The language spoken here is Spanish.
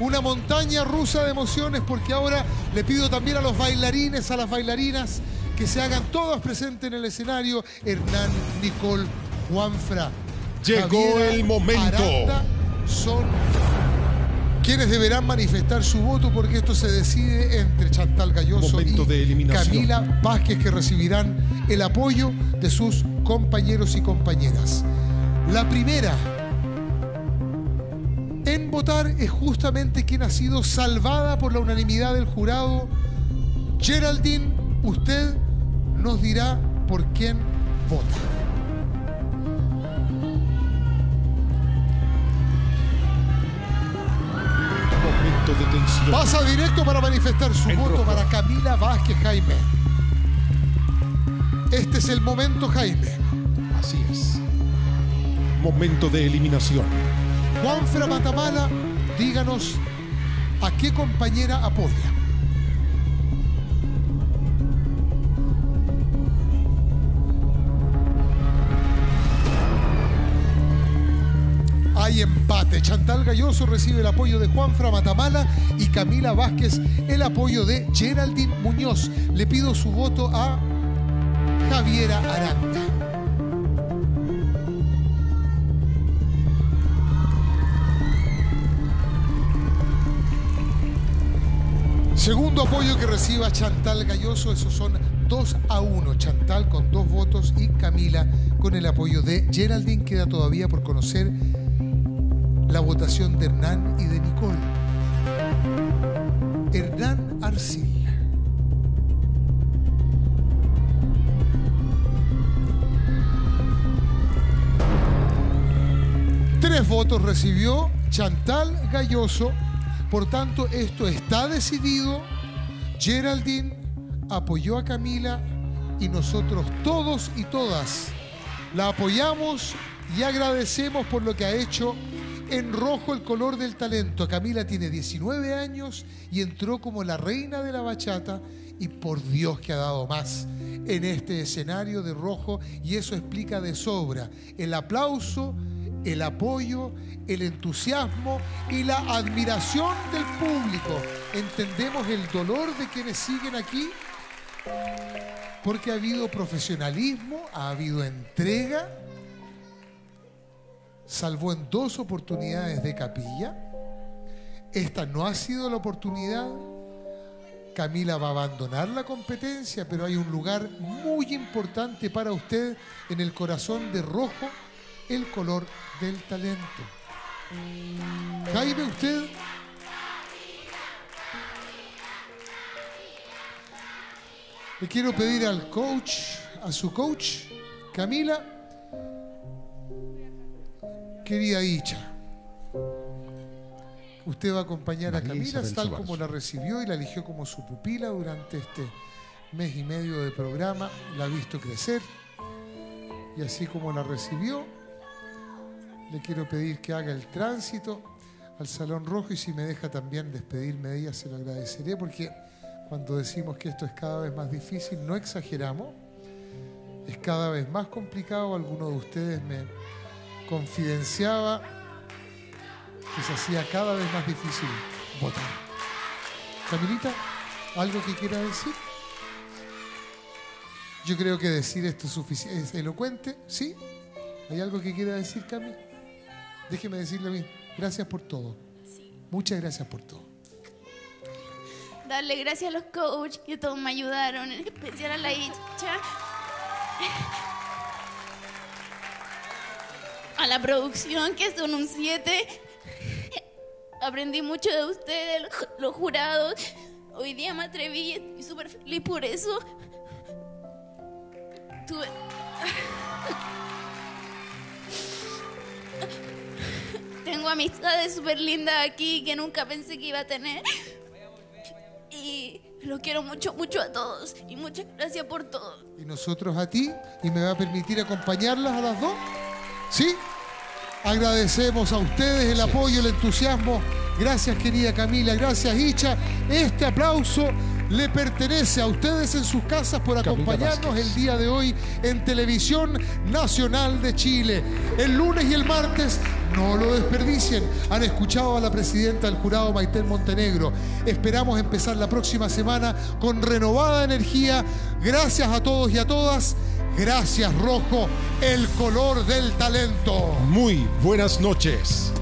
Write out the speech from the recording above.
una montaña rusa de emociones, porque ahora le pido también a los bailarines, a las bailarinas, que se hagan todos presentes en el escenario. Hernán, Nicole, Juanfra, llegó Javiera, el momento. Aranda, son quienes deberán manifestar su voto, porque esto se decide entre Chantal Galloso y Camila Vázquez, que recibirán el apoyo de sus compañeros y compañeras. La primera en votar es justamente quien ha sido salvada por la unanimidad del jurado. Geraldine, usted nos dirá por quién vota. De tensión. Pasa directo para manifestar su voto para Camila Vázquez, Jaime. Este es el momento, Jaime. Así es. Momento de eliminación. Juanfra Matamala, díganos a qué compañera apoya. Hay empate. Chantal Galloso recibe el apoyo de Juanfra Matamala y Camila Vázquez el apoyo de Geraldine Muñoz. Le pido su voto a Javiera Aranda. Segundo apoyo que reciba Chantal Galloso, esos son 2-1. Chantal con 2 votos y Camila con el apoyo de Geraldine. Queda todavía por conocer la votación de Hernán y de Nicole. Hernán Arcil. Tres votos recibió Chantal Galloso. Por tanto, esto está decidido. Geraldine apoyó a Camila y nosotros todos y todas la apoyamos y agradecemos por lo que ha hecho. En rojo, el color del talento. Camila tiene 19 años y entró como la reina de la bachata, y por Dios que ha dado más en este escenario de Rojo, y eso explica de sobra el aplauso, el apoyo, el entusiasmo y la admiración del público. Entendemos el dolor de quienes siguen aquí, porque ha habido profesionalismo, ha habido entrega. Salvó en 2 oportunidades de capilla. Esta no ha sido la oportunidad. Camila va a abandonar la competencia, pero hay un lugar muy importante para usted en el corazón de Rojo, el color del talento. Jaime, usted... Le quiero pedir al coach, a su coach, Camila... Querida Icha, usted va a acompañar a Camila tal como la recibió y la eligió como su pupila durante este mes y medio de programa. La ha visto crecer y así como la recibió, le quiero pedir que haga el tránsito al Salón Rojo, y si me deja también despedirme de ella se lo agradeceré, porque cuando decimos que esto es cada vez más difícil no exageramos, es cada vez más complicado. Alguno de ustedes me confidenciaba que se hacía cada vez más difícil votar. Camilita, ¿algo que quiera decir? Yo creo que decir esto es suficiente, es elocuente, ¿sí? ¿Hay algo que quiera decir, Cami? Déjeme decirle a mí, gracias por todo. Sí. Muchas gracias por todo. Darle gracias a los coaches que todos me ayudaron, en especial a la Icha. A la producción, que son un 7. Aprendí mucho de ustedes, los jurados. Hoy día me atreví y estoy súper feliz por eso. Tengo amistades súper lindas aquí que nunca pensé que iba a tener. Y los quiero mucho, mucho a todos. Y muchas gracias por todo. Y nosotros a ti. ¿Y me va a permitir acompañarlas a las dos? ¿Sí? Agradecemos a ustedes el apoyo, el entusiasmo. Gracias, querida Camila. Gracias, Icha. Este aplauso le pertenece a ustedes en sus casas por acompañarnos el día de hoy en Televisión Nacional de Chile. El lunes y el martes No lo desperdicien. Han escuchado a la presidenta del jurado, Maitén Montenegro. Esperamos empezar la próxima semana con renovada energía. Gracias a todos y a todas. Gracias, Rojo, el color del talento. Muy buenas noches.